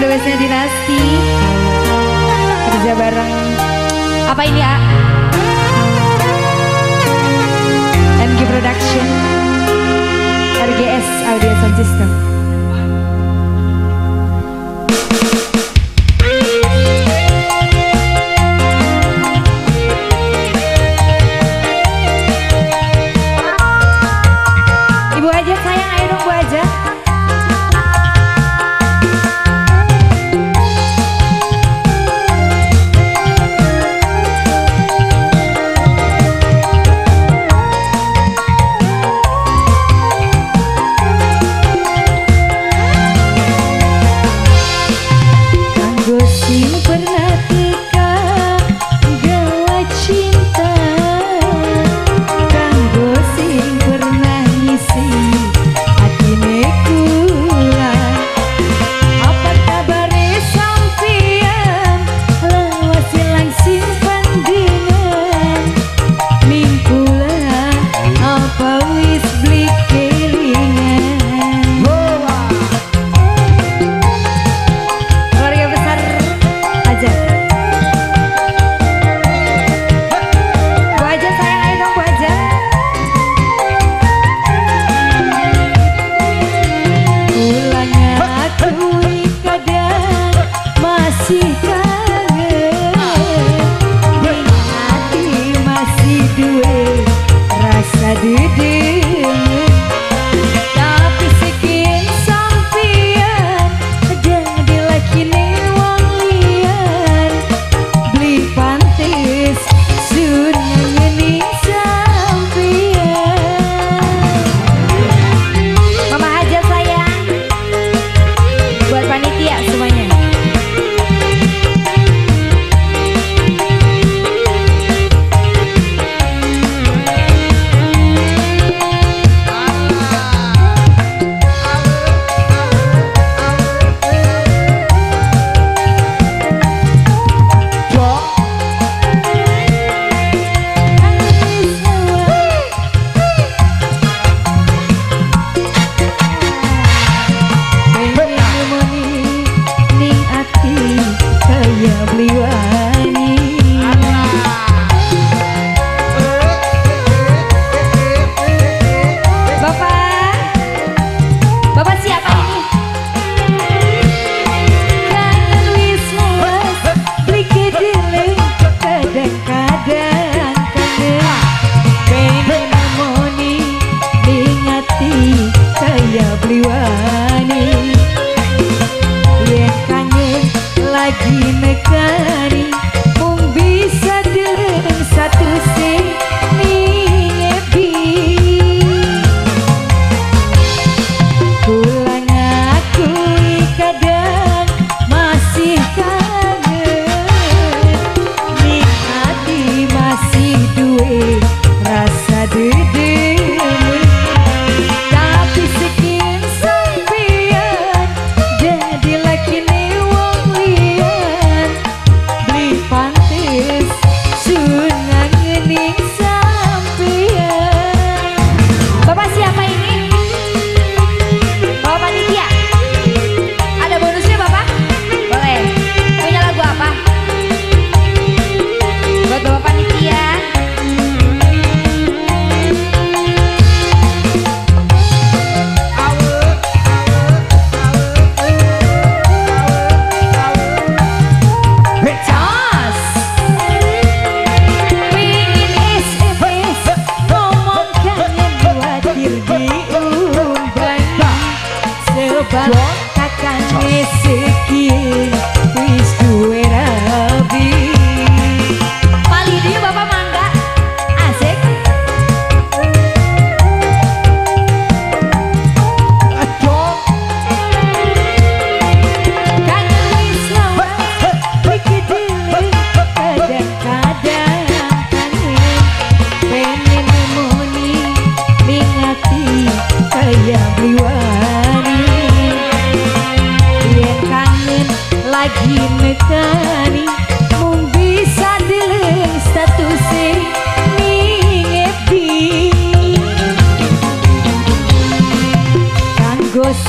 the bestnya Dinasty. Kerja bareng apa ini A? MG Production, RGS Audio Sound System.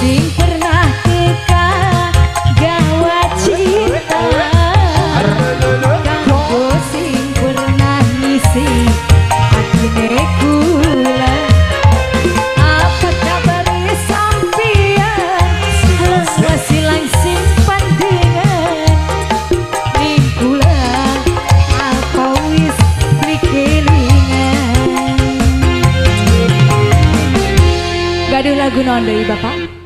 Sing pernah teka gawa Kagunaan dari Bapak.